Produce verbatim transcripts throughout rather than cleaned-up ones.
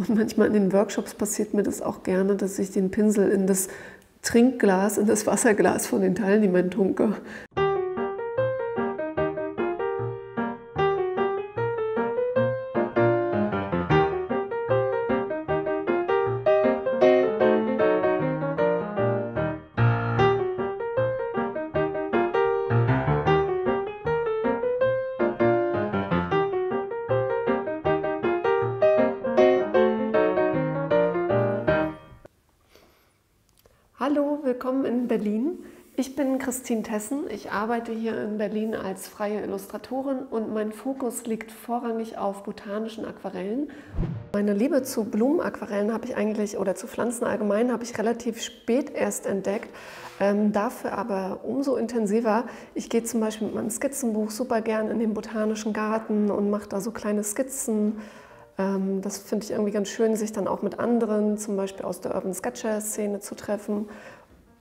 Und manchmal in den Workshops passiert mir das auch gerne, dass ich den Pinsel in das Trinkglas, in das Wasserglas von den Teilnehmern tunke. Hallo, willkommen in Berlin. Ich bin Christine Tessen. Ich arbeite hier in Berlin als freie Illustratorin und mein Fokus liegt vorrangig auf botanischen Aquarellen. Meine Liebe zu Blumenaquarellen habe ich eigentlich, oder zu Pflanzen allgemein, habe ich relativ spät erst entdeckt. Ähm, dafür aber umso intensiver. Ich gehe zum Beispiel mit meinem Skizzenbuch super gern in den botanischen Garten und mache da so kleine Skizzen. Das finde ich irgendwie ganz schön, sich dann auch mit anderen, zum Beispiel aus der Urban Sketcher-Szene, zu treffen.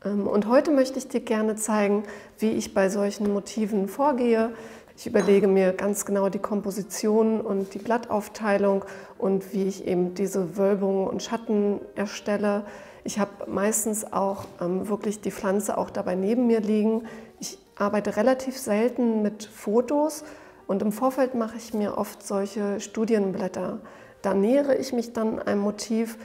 Und heute möchte ich dir gerne zeigen, wie ich bei solchen Motiven vorgehe. Ich überlege mir ganz genau die Komposition und die Blattaufteilung und wie ich eben diese Wölbungen und Schatten erstelle. Ich habe meistens auch wirklich die Pflanze auch dabei neben mir liegen. Ich arbeite relativ selten mit Fotos. Und im Vorfeld mache ich mir oft solche Studienblätter. Da nähere ich mich dann einem Motiv,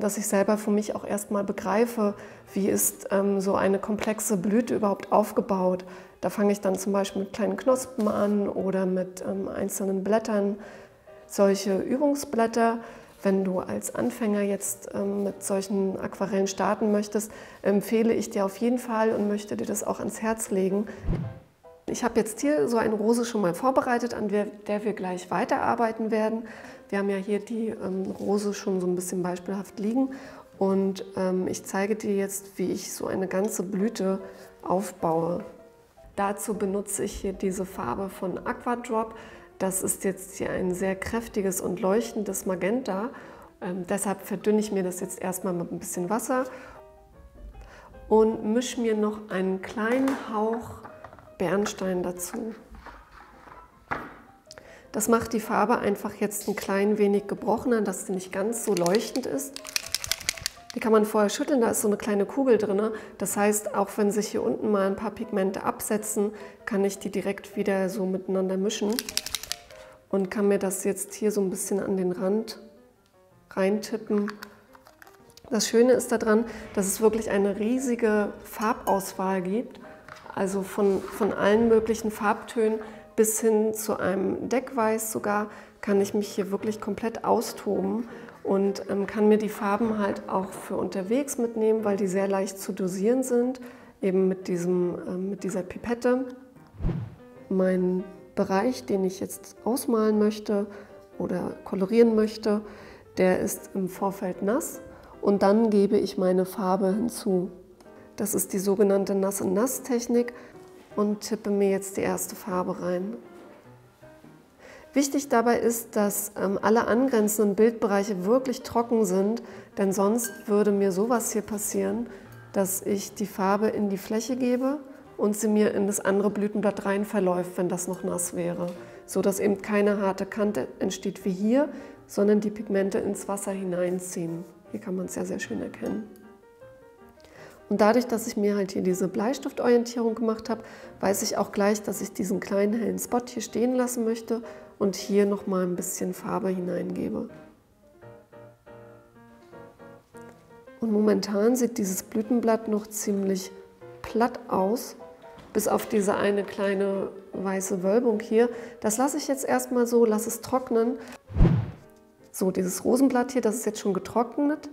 dass ich selber für mich auch erstmal begreife, wie ist so eine komplexe Blüte überhaupt aufgebaut. Da fange ich dann zum Beispiel mit kleinen Knospen an oder mit einzelnen Blättern. Solche Übungsblätter, wenn du als Anfänger jetzt mit solchen Aquarellen starten möchtest, empfehle ich dir auf jeden Fall und möchte dir das auch ans Herz legen. Ich habe jetzt hier so eine Rose schon mal vorbereitet, an der wir gleich weiterarbeiten werden. Wir haben ja hier die ähm, Rose schon so ein bisschen beispielhaft liegen und ähm, ich zeige dir jetzt, wie ich so eine ganze Blüte aufbaue. Dazu benutze ich hier diese Farbe von Aqua Drop. Das ist jetzt hier ein sehr kräftiges und leuchtendes Magenta. Ähm, deshalb verdünne ich mir das jetzt erstmal mit ein bisschen Wasser und mische mir noch einen kleinen Hauch Bernstein dazu. Das macht die Farbe einfach jetzt ein klein wenig gebrochener, dass sie nicht ganz so leuchtend ist. Die kann man vorher schütteln, da ist so eine kleine Kugel drin. Das heißt, auch wenn sich hier unten mal ein paar Pigmente absetzen, kann ich die direkt wieder so miteinander mischen und kann mir das jetzt hier so ein bisschen an den Rand reintippen. Das Schöne ist daran, dass es wirklich eine riesige Farbauswahl gibt. Also von, von allen möglichen Farbtönen bis hin zu einem Deckweiß sogar, kann ich mich hier wirklich komplett austoben und ähm, kann mir die Farben halt auch für unterwegs mitnehmen, weil die sehr leicht zu dosieren sind, eben mit, diesem, ähm, mit dieser Pipette. Mein Bereich, den ich jetzt ausmalen möchte oder kolorieren möchte, der ist im Vorfeld nass und dann gebe ich meine Farbe hinzu. Das ist die sogenannte Nass-in-Nass-Technik und tippe mir jetzt die erste Farbe rein. Wichtig dabei ist, dass ähm, alle angrenzenden Bildbereiche wirklich trocken sind, denn sonst würde mir sowas hier passieren, dass ich die Farbe in die Fläche gebe und sie mir in das andere Blütenblatt rein verläuft, wenn das noch nass wäre, sodass eben keine harte Kante entsteht wie hier, sondern die Pigmente ins Wasser hineinziehen. Hier kann man es ja sehr schön erkennen. Und dadurch, dass ich mir halt hier diese Bleistiftorientierung gemacht habe, weiß ich auch gleich, dass ich diesen kleinen hellen Spot hier stehen lassen möchte und hier nochmal ein bisschen Farbe hineingebe. Und momentan sieht dieses Blütenblatt noch ziemlich platt aus, bis auf diese eine kleine weiße Wölbung hier. Das lasse ich jetzt erstmal so, lasse es trocknen. So, dieses Rosenblatt hier, das ist jetzt schon getrocknet.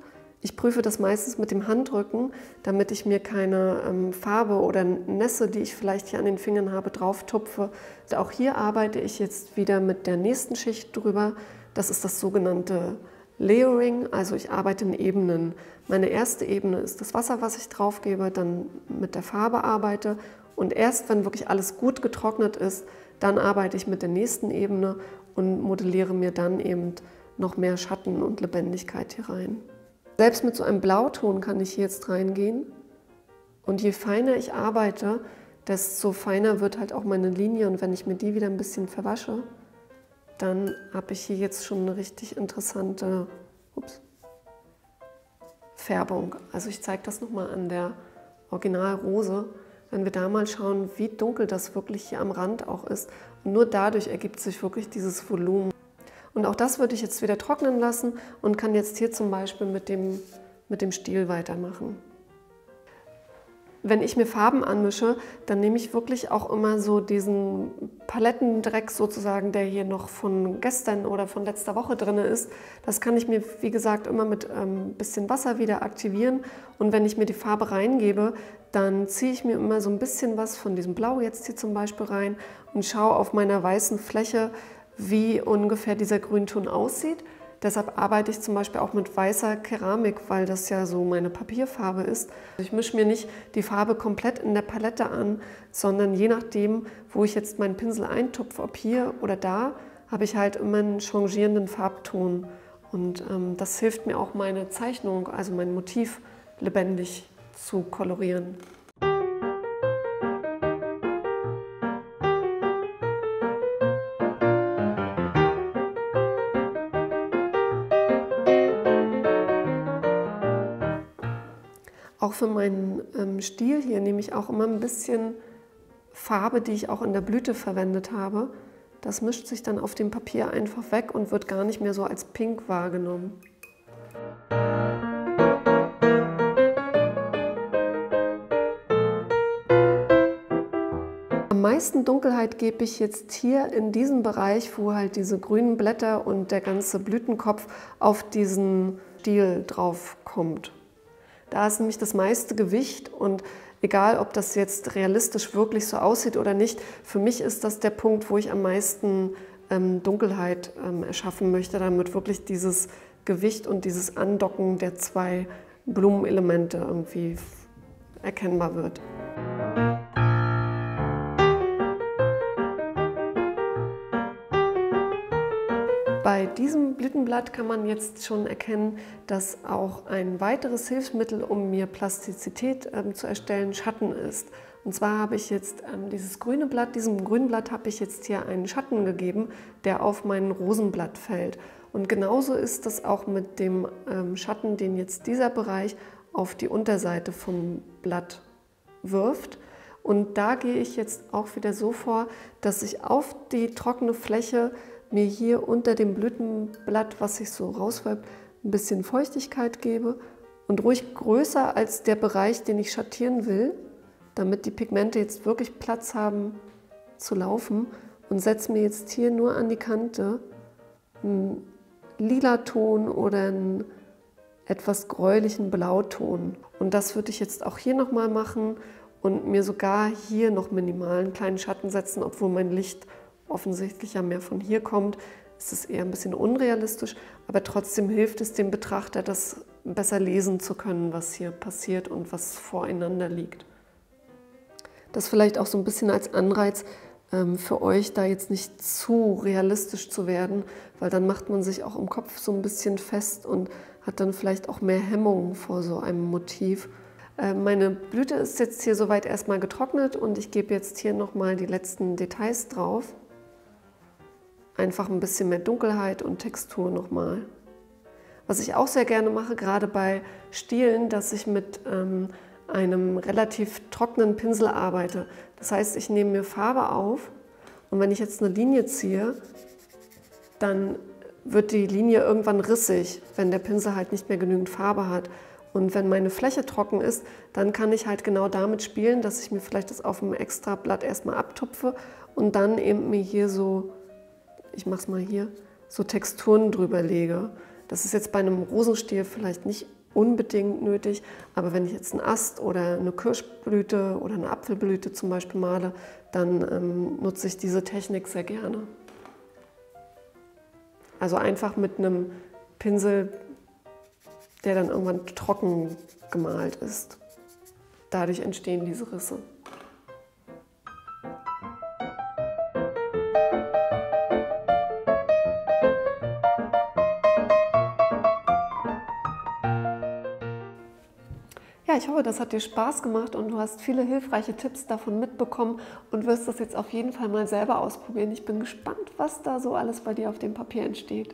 Ich prüfe das meistens mit dem Handrücken, damit ich mir keine ähm, Farbe oder Nässe, die ich vielleicht hier an den Fingern habe, drauf tupfe. Also auch hier arbeite ich jetzt wieder mit der nächsten Schicht drüber. Das ist das sogenannte Layering, also ich arbeite in Ebenen. Meine erste Ebene ist das Wasser, was ich drauf gebe, dann mit der Farbe arbeite und erst wenn wirklich alles gut getrocknet ist, dann arbeite ich mit der nächsten Ebene und modelliere mir dann eben noch mehr Schatten und Lebendigkeit hier rein. Selbst mit so einem Blauton kann ich hier jetzt reingehen und je feiner ich arbeite, desto feiner wird halt auch meine Linie und wenn ich mir die wieder ein bisschen verwasche, dann habe ich hier jetzt schon eine richtig interessante ups, Färbung. Also ich zeige das nochmal an der Originalrose. Wenn wir da mal schauen, wie dunkel das wirklich hier am Rand auch ist. Und nur dadurch ergibt sich wirklich dieses Volumen. Und auch das würde ich jetzt wieder trocknen lassen und kann jetzt hier zum Beispiel mit dem, mit dem Stiel weitermachen. Wenn ich mir Farben anmische, dann nehme ich wirklich auch immer so diesen Palettendreck sozusagen, der hier noch von gestern oder von letzter Woche drin ist. Das kann ich mir, wie gesagt, immer mit ein ähm, bisschen Wasser wieder aktivieren. Und wenn ich mir die Farbe reingebe, dann ziehe ich mir immer so ein bisschen was von diesem Blau jetzt hier zum Beispiel rein und schaue auf meiner weißen Fläche, wie ungefähr dieser Grünton aussieht. Deshalb arbeite ich zum Beispiel auch mit weißer Keramik, weil das ja so meine Papierfarbe ist. Ich mische mir nicht die Farbe komplett in der Palette an, sondern je nachdem, wo ich jetzt meinen Pinsel eintupfe, ob hier oder da, habe ich halt immer einen changierenden Farbton. Und ähm, das hilft mir auch, meine Zeichnung, also mein Motiv, lebendig zu kolorieren. Auch für meinen ähm, Stiel hier nehme ich auch immer ein bisschen Farbe, die ich auch in der Blüte verwendet habe. Das mischt sich dann auf dem Papier einfach weg und wird gar nicht mehr so als pink wahrgenommen. Am meisten Dunkelheit gebe ich jetzt hier in diesem Bereich, wo halt diese grünen Blätter und der ganze Blütenkopf auf diesen Stiel drauf kommt. Da ist nämlich das meiste Gewicht und egal, ob das jetzt realistisch wirklich so aussieht oder nicht, für mich ist das der Punkt, wo ich am meisten ähm, Dunkelheit ähm, erschaffen möchte, damit wirklich dieses Gewicht und dieses Andocken der zwei Blumenelemente irgendwie erkennbar wird. Bei diesem Blütenblatt kann man jetzt schon erkennen, dass auch ein weiteres Hilfsmittel, um mir Plastizität ähm, zu erstellen, Schatten ist. Und zwar habe ich jetzt ähm, dieses grüne Blatt, diesem grünen Blatt habe ich jetzt hier einen Schatten gegeben, der auf mein Rosenblatt fällt. Und genauso ist das auch mit dem ähm, Schatten, den jetzt dieser Bereich auf die Unterseite vom Blatt wirft. Und da gehe ich jetzt auch wieder so vor, dass ich auf die trockene Fläche mir hier unter dem Blütenblatt, was sich so rauswölbt, ein bisschen Feuchtigkeit gebe und ruhig größer als der Bereich, den ich schattieren will, damit die Pigmente jetzt wirklich Platz haben zu laufen, und setze mir jetzt hier nur an die Kante einen lila Ton oder einen etwas gräulichen Blauton. Und das würde ich jetzt auch hier nochmal machen und mir sogar hier noch minimal einen kleinen Schatten setzen, obwohl mein Licht offensichtlich ja mehr von hier kommt, ist es eher ein bisschen unrealistisch, aber trotzdem hilft es dem Betrachter, das besser lesen zu können, was hier passiert und was voreinander liegt. Das vielleicht auch so ein bisschen als Anreiz ähm, für euch, da jetzt nicht zu realistisch zu werden, weil dann macht man sich auch im Kopf so ein bisschen fest und hat dann vielleicht auch mehr Hemmungen vor so einem Motiv. Äh, meine Blüte ist jetzt hier soweit erstmal getrocknet und ich gebe jetzt hier nochmal die letzten Details drauf. Einfach ein bisschen mehr Dunkelheit und Textur nochmal. Was ich auch sehr gerne mache, gerade bei Stielen, dass ich mit ähm, einem relativ trockenen Pinsel arbeite. Das heißt, ich nehme mir Farbe auf und wenn ich jetzt eine Linie ziehe, dann wird die Linie irgendwann rissig, wenn der Pinsel halt nicht mehr genügend Farbe hat. Und wenn meine Fläche trocken ist, dann kann ich halt genau damit spielen, dass ich mir vielleicht das auf einem extra Blatt erstmal abtupfe und dann eben mir hier so, ich mache es mal hier, so Texturen drüber lege. Das ist jetzt bei einem Rosenstiel vielleicht nicht unbedingt nötig, aber wenn ich jetzt einen Ast oder eine Kirschblüte oder eine Apfelblüte zum Beispiel male, dann ähm, nutze ich diese Technik sehr gerne. Also einfach mit einem Pinsel, der dann irgendwann trocken gemalt ist. Dadurch entstehen diese Risse. Ich hoffe, das hat dir Spaß gemacht und du hast viele hilfreiche Tipps davon mitbekommen und wirst das jetzt auf jeden Fall mal selber ausprobieren. Ich bin gespannt, was da so alles bei dir auf dem Papier entsteht.